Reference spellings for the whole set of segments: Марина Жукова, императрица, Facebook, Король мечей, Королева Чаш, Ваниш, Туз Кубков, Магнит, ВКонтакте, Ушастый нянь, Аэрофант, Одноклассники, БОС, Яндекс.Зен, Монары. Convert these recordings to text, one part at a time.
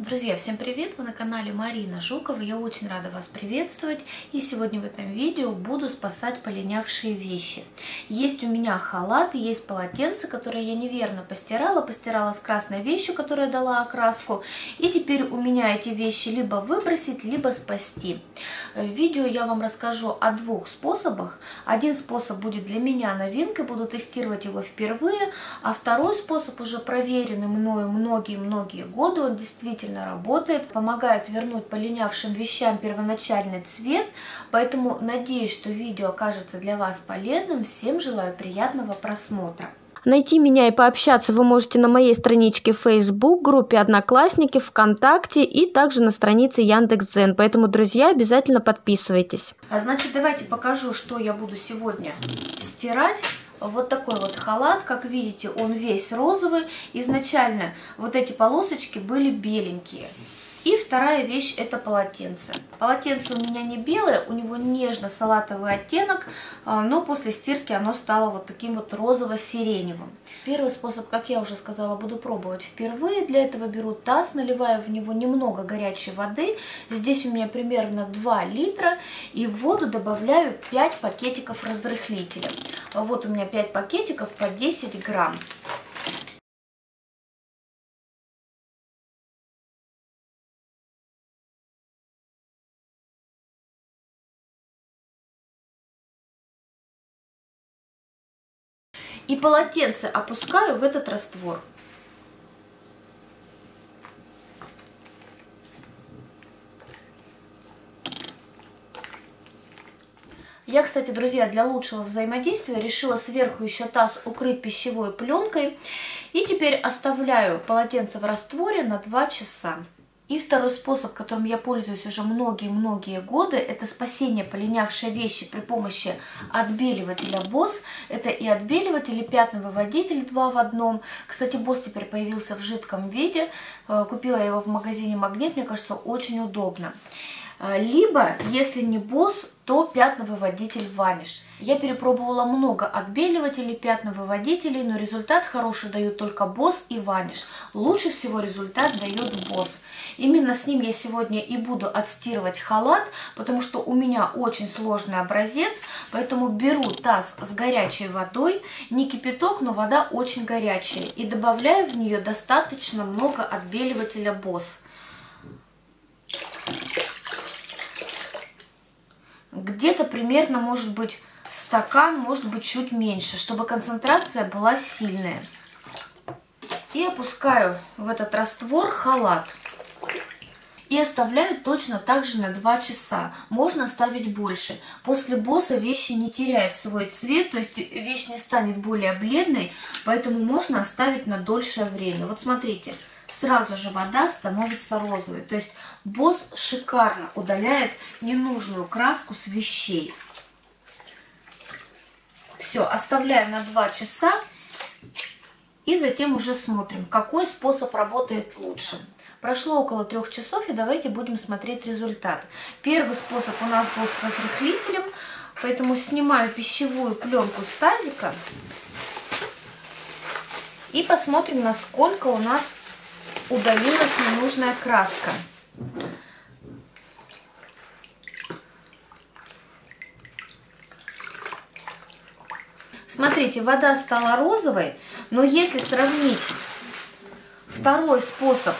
Друзья, всем привет! Вы на канале Марина Жукова. Я очень рада вас приветствовать. И сегодня в этом видео буду спасать полинявшие вещи. Есть у меня халат и есть полотенце, которое я неверно постирала. Постирала с красной вещью, которая дала окраску. И теперь у меня эти вещи либо выбросить, либо спасти. В видео я вам расскажу о двух способах. Один способ будет для меня новинкой, буду тестировать его впервые. А второй способ уже проверенный мною многие-многие годы. Он действительно работает, помогает вернуть полинявшим вещам первоначальный цвет, поэтому надеюсь, что видео окажется для вас полезным. Всем желаю приятного просмотра. Найти меня и пообщаться вы можете на моей страничке Facebook, группе Одноклассники, ВКонтакте и также на странице Яндекс.Зен. Поэтому, друзья, обязательно подписывайтесь. Значит, давайте покажу, что я буду сегодня стирать. Вот такой вот халат, как видите, он весь розовый. Изначально вот эти полосочки были беленькие. И вторая вещь — это полотенце. Полотенце у меня не белое, у него нежно-салатовый оттенок, но после стирки оно стало вот таким вот розово-сиреневым. Первый способ, как я уже сказала, буду пробовать впервые. Для этого беру таз, наливаю в него немного горячей воды. Здесь у меня примерно 2 литра. И в воду добавляю 5 пакетиков разрыхлителя. Вот у меня 5 пакетиков по 10 грамм. И полотенце опускаю в этот раствор. Я, кстати, друзья, для лучшего взаимодействия решила сверху еще таз укрыть пищевой пленкой. И теперь оставляю полотенце в растворе на 2 часа. И второй способ, которым я пользуюсь уже многие-многие годы, это спасение полинявшей вещи при помощи отбеливателя БОС. Это и отбеливатель, и пятновыводитель 2 в 1. Кстати, БОС теперь появился в жидком виде. Купила я его в магазине Магнит, мне кажется, очень удобно. Либо, если не БОС, то пятновыводитель Ваниш. Я перепробовала много отбеливателей, пятновыводителей, но результат хороший дают только БОС и Ваниш. Лучше всего результат дает БОС. Именно с ним я сегодня и буду отстирывать халат, потому что у меня очень сложный образец, поэтому беру таз с горячей водой, не кипяток, но вода очень горячая, и добавляю в нее достаточно много отбеливателя БОС. Где-то примерно, может быть, стакан, может быть, чуть меньше, чтобы концентрация была сильная. И опускаю в этот раствор халат. И оставляю точно так же на 2 часа. Можно оставить больше. После БОСа вещи не теряют свой цвет, то есть вещь не станет более бледной, поэтому можно оставить на дольшее время. Вот смотрите. Сразу же вода становится розовой. То есть БОС шикарно удаляет ненужную краску с вещей. Все, оставляю на 2 часа. И затем уже смотрим, какой способ работает лучше. Прошло около 3 часов, и давайте будем смотреть результат. Первый способ у нас был с разрыхлителем. Поэтому снимаю пищевую пленку с тазика. И посмотрим, насколько у нас удалилась ненужная краска. Смотрите, вода стала розовой, но если сравнить второй способ,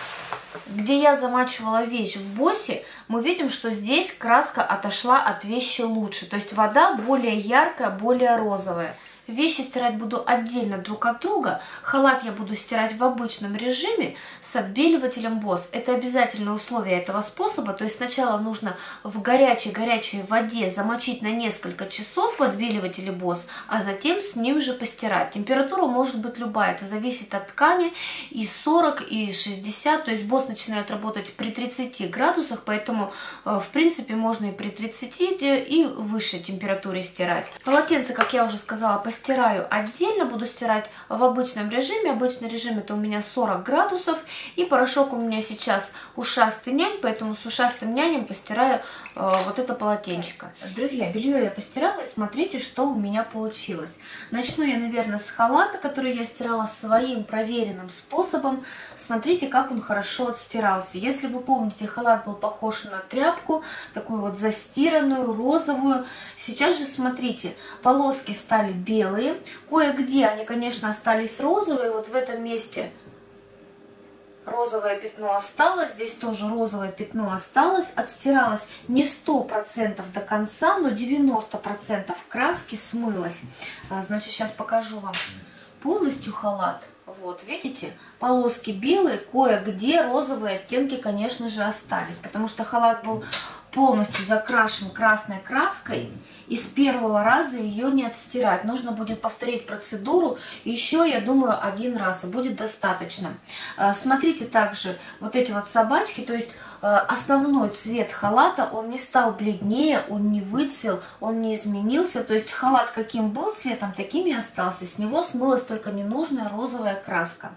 где я замачивала вещь в БОСе, мы видим, что здесь краска отошла от вещи лучше. То есть вода более яркая, более розовая. Вещи стирать буду отдельно друг от друга. Халат я буду стирать в обычном режиме с отбеливателем БОС. Это обязательное условие этого способа. То есть сначала нужно в горячей-горячей воде замочить на несколько часов в отбеливателе БОС, а затем с ним же постирать. Температура может быть любая. Это зависит от ткани. И 40, и 60. То есть БОС начинает работать при 30 градусах. Поэтому, в принципе, можно и при 30, и выше температуре стирать. Полотенце, как я уже сказала, постирать стираю отдельно, буду стирать в обычном режиме. Обычный режим это у меня 40 градусов. И порошок у меня сейчас Ушастый нянь, поэтому с Ушастым нянем постираю вот это полотенчико. Друзья, белье я постирала, и смотрите, что у меня получилось. Начну я, наверное, с халата, который я стирала своим проверенным способом. Смотрите, как он хорошо отстирался. Если вы помните, халат был похож на тряпку, такую вот застиранную, розовую. Сейчас же, смотрите, полоски стали белые. Кое-где они, конечно, остались розовые. Вот в этом месте розовое пятно осталось, здесь тоже розовое пятно осталось. Отстиралось не 100% до конца, но 90% краски смылось. Значит, сейчас покажу вам полностью халат. Вот, видите, полоски белые, кое-где розовые оттенки, конечно же, остались, потому что халат был полностью закрашен красной краской, и с первого раза ее не отстирать. Нужно будет повторить процедуру еще, я думаю, один раз, и будет достаточно. Смотрите также вот эти вот собачки, то есть основной цвет халата, он не стал бледнее, он не выцвел, он не изменился. То есть халат каким был цветом, таким и остался. С него смылась только ненужная розовая краска.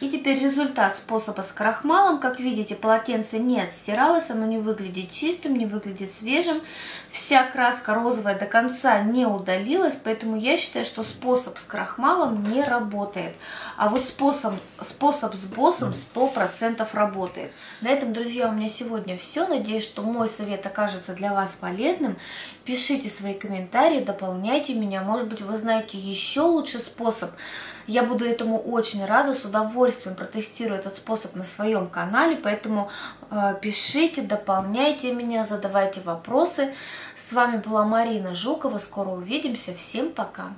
И теперь результат способа с крахмалом. Как видите, полотенце не отстиралось, оно не выглядит чистым, не выглядит свежим. Вся краска розовая до конца не удалилась, поэтому я считаю, что способ с крахмалом не работает. А вот способ с БОСом 100% работает. На этом, друзья, у меня сегодня все. Надеюсь, что мой совет окажется для вас полезным. Пишите свои комментарии, дополняйте меня. Может быть, вы знаете еще лучший способ. Я буду этому очень рада, с удовольствием протестирую этот способ на своем канале, поэтому пишите, дополняйте меня, задавайте вопросы. С вами была Марина Жукова, скоро увидимся, всем пока!